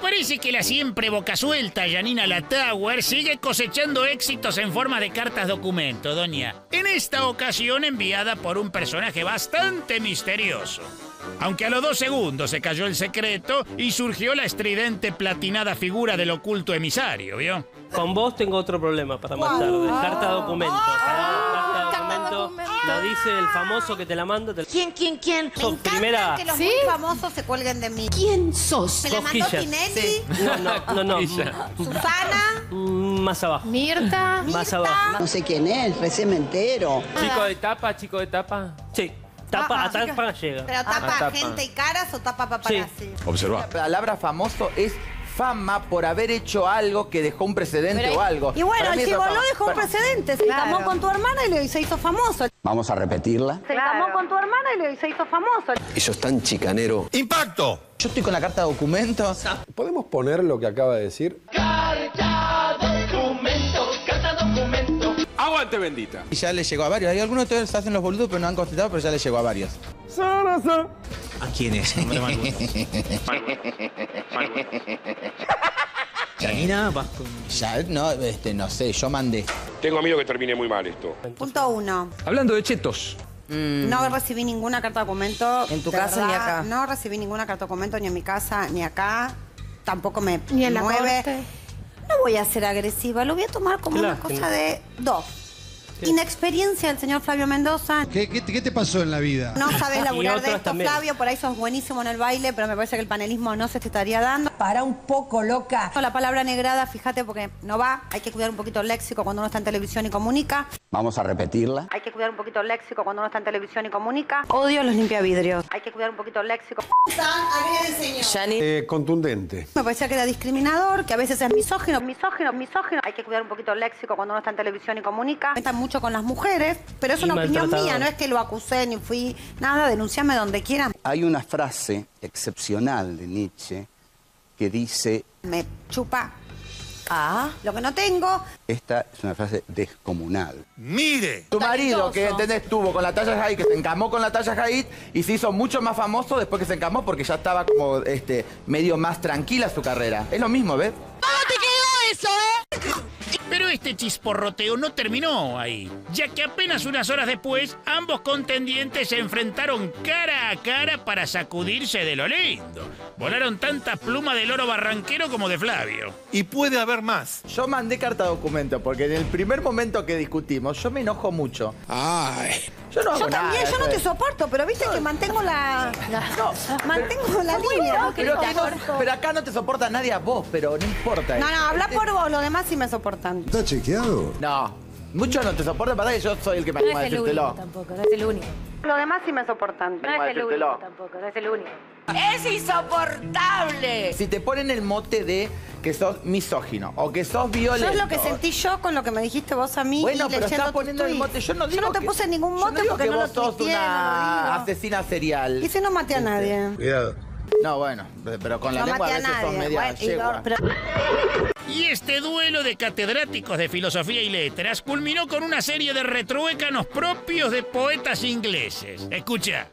Parece que la siempre boca suelta Yanina Lattauer sigue cosechando éxitos en forma de cartas documento, doña. En esta ocasión enviada por un personaje bastante misterioso. Aunque a los 2 segundos se cayó el secreto y surgió la estridente platinada figura del oculto emisario, ¿vio? Con vos tengo otro problema para más tarde. Carta documento. Lo dice el famoso que te la mando. ¿Quién? Me encanta que los muy famosos se cuelguen de mí. ¿Quién sos? ¿Me la mandó Tinelli? Sí. No. ¿Susana? Más abajo. ¿Mirta? Más abajo. No sé quién es, recién me entero. ¿Chico de tapa? Sí. Tapa, a tapa llega. ¿Pero tapa gente y caras o tapa paparazzi? Sí. Observa. La palabra famoso es fama por haber hecho algo que dejó un precedente o algo. Y bueno, el chiboló dejó un precedente. Se camó con tu hermana y se hizo famoso. Vamos a repetirla. Se camó con tu hermana y se hizo famoso. Eso es tan chicanero. ¡Impacto! Yo estoy con la carta de documento. ¿Podemos poner lo que acaba de decir? Carta documento. ¡Aguante, Bendita! Y ya le llegó a varios. Hay algunos que se hacen los boludos, pero no han contestado, pero ya le llegó a varios. ¿A quién es? Yanina, vas con... Ya, no sé, yo mandé. Tengo miedo que termine muy mal esto. Punto 1. Hablando de chetos. No recibí ninguna carta documento. En tu casa verdad, ni acá. No recibí ninguna carta documento ni en mi casa ni acá. Tampoco me ni en mueve. La no voy a ser agresiva, lo voy a tomar como una cosa de dos. Inexperiencia del señor Flavio Mendoza. ¿Qué te pasó en la vida? No sabes laburar de esto, también. Flavio, por ahí sos buenísimo en el baile, pero me parece que el panelismo no se te estaría dando. Para un poco, loca. La palabra negrada, fíjate, porque no va. Hay que cuidar un poquito el léxico cuando uno está en televisión y comunica. Vamos a repetirla. Hay que cuidar un poquito el léxico cuando uno está en televisión y comunica. Odio los limpiavidrios. Hay que cuidar un poquito el léxico. Contundente. Me parecía que era discriminador, que a veces es misógino. Hay que cuidar un poquito el léxico cuando uno está en televisión y comunica. Está mucho con las mujeres, pero es una opinión mía, no es que lo acusé ni fui nada, denunciame donde quieran. Hay una frase excepcional de Nietzsche que dice... Me chupa lo que no tengo. Esta es una frase descomunal. ¡Mire! Tu marido, que entendés, tuvo con la talla Jaid, que se encamó con la talla Jaid y se hizo mucho más famoso después que se encamó porque ya estaba como medio más tranquila su carrera. Es lo mismo, ¿ves? ¿Cómo te quedó eso, Pero este chisporroteo no terminó ahí, ya que apenas unas horas después, ambos contendientes se enfrentaron cara a cara para sacudirse de lo lindo. Volaron tantas plumas del loro barranquero como de Flavio. Y puede haber más. Yo mandé carta documento, porque en el primer momento que discutimos, yo me enojo mucho. Ay. Yo no te soporto, pero viste que mantengo la línea. Pero acá no te soporta nadie a vos, pero no importa. No, habla por vos, los demás sí me soportan. ¿Está chequeado? No, muchos no te soportan, para que yo soy el que me animo a decírtelo. Tampoco, no es el único. Los demás sí me soportan. No es el único tampoco, no es el único. ¡Es insoportable! Si te ponen el mote de que sos misógino o que sos violento... Eso es lo que sentí yo con lo que me dijiste vos a mí. Bueno, pero estás poniendo el mote. Yo no digo que... Yo no te puse ningún mote porque no lo tuiteé. Yo no digo que vos sos una asesina serial. Y si no maté a nadie. Cuidado. No, bueno, pero con la lengua a veces sos media yegua. Y este duelo de catedráticos de filosofía y letras culminó con una serie de retruécanos propios de poetas ingleses. Escucha.